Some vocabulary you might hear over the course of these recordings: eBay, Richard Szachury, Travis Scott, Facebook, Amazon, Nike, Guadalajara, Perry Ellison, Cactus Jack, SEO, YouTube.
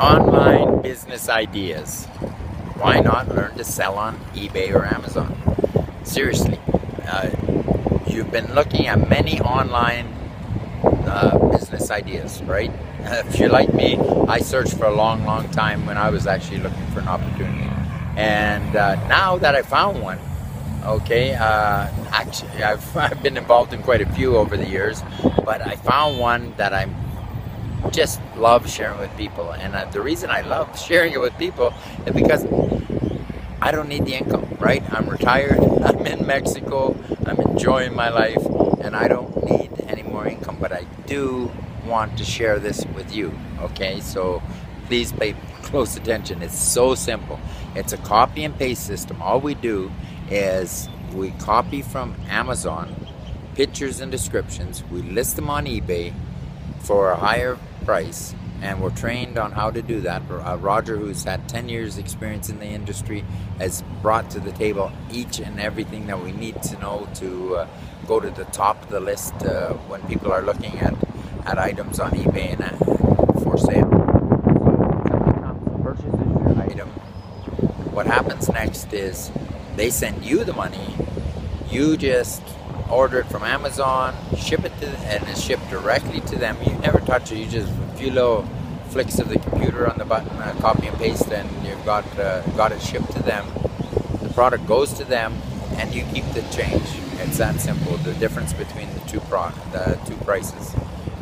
Online business ideas. Why not learn to sell on eBay or Amazon? Seriously, you've been looking at many online business ideas, right? If you're like me, I searched for a long time when I was actually looking for an opportunity. And now that I found one, okay, actually I've been involved in quite a few over the years, but I found one that I just love sharing with people. And the reason I love sharing it with people is because I don't need the income, right? I'm retired, I'm in Mexico, I'm enjoying my life, and I don't need any more income, but I do want to share this with you, okay? So please pay close attention. It's so simple. It's a copy and paste system. All we do is we copy from Amazon pictures and descriptions, we list them on eBay for a higher price, and we're trained on how to do that. Roger, who's had 10 years experience in the industry, has brought to the table each and everything that we need to know to go to the top of the list when people are looking at items on eBay and for sale. What happens next is they send you the money, you just order it from Amazon, ship it to them, and it's shipped directly to them. You never touch it, you just a few little flicks of the computer on the button, copy and paste, and you've got it shipped to them. The product goes to them and you keep the change. It's that simple, the difference between the two prices.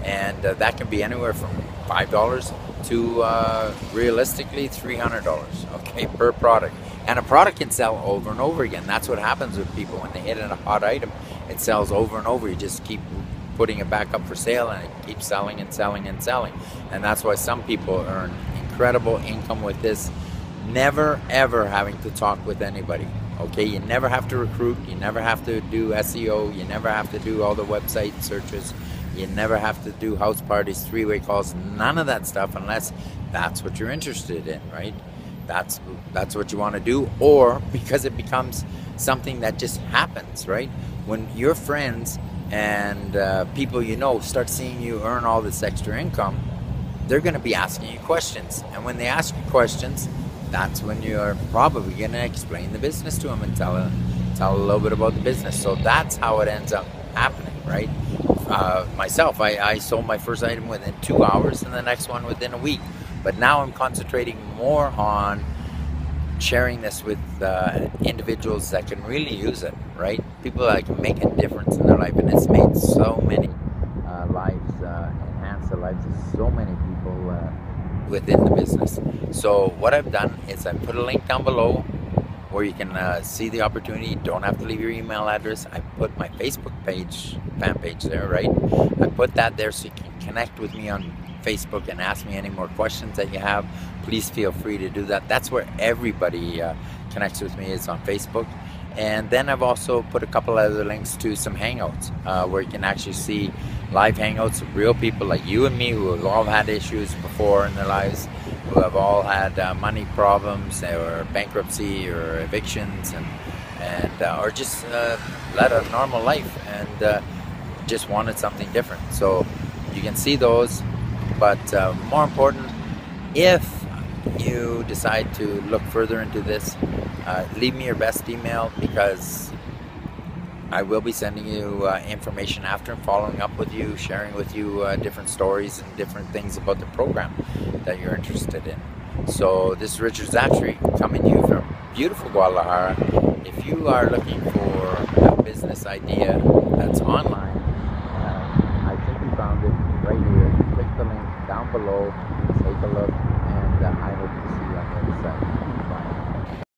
And that can be anywhere from $5 to realistically $300, okay, per product. And a product can sell over and over again. That's what happens with people when they hit a hot item. It sells over and over. You just keep putting it back up for sale, and it keeps selling and selling and selling. And that's why some people earn incredible income with this, never ever having to talk with anybody. Okay, you never have to recruit, you never have to do SEO, you never have to do all the website searches, you never have to do house parties, three-way calls, none of that stuff, unless that's what you're interested in, right? That's what you want to do, or because it becomes something that just happens, right? When your friends and people you know start seeing you earn all this extra income, they're going to be asking you questions. And when they ask you questions, that's when you're probably going to explain the business to them and tell a little bit about the business. So that's how it ends up happening, right? Myself, I sold my first item within 2 hours and the next one within a week. But now I'm concentrating more on sharing this with individuals that can really use it, right? People that can make a difference in their life, and it's made so many lives, enhanced the lives of so many people within the business. So what I've done is I put a link down below where you can see the opportunity. You don't have to leave your email address. I put my Facebook page, fan page there, right? I put that there so you can connect with me on Facebook and ask me any more questions that you have. Please feel free to do that. That's where everybody connects with me, is on Facebook. And then I've also put a couple other links to some Hangouts where you can actually see live Hangouts of real people like you and me who have all had issues before in their lives, who have all had money problems or bankruptcy or evictions, or just led a normal life and just wanted something different. So you can see those. But more important, if you decide to look further into this, leave me your best email, because I will be sending you information after and following up with you, sharing with you different stories and different things about the program that you're interested in. So this is Richard Szachury coming to you from beautiful Guadalajara. If you are looking for a business idea that's online, I think we found it right here. Click the link down below, take a look, and I hope to see you on the other side.